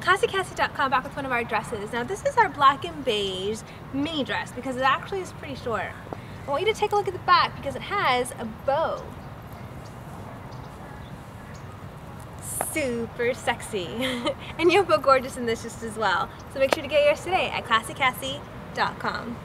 ClassyCassie.com back with one of our dresses. Now this is our black and beige mini dress because it actually is pretty short. I want you to take a look at the back because it has a bow. Super sexy. And you'll feel gorgeous in this just as well. So make sure to get yours today at ClassyCassie.com.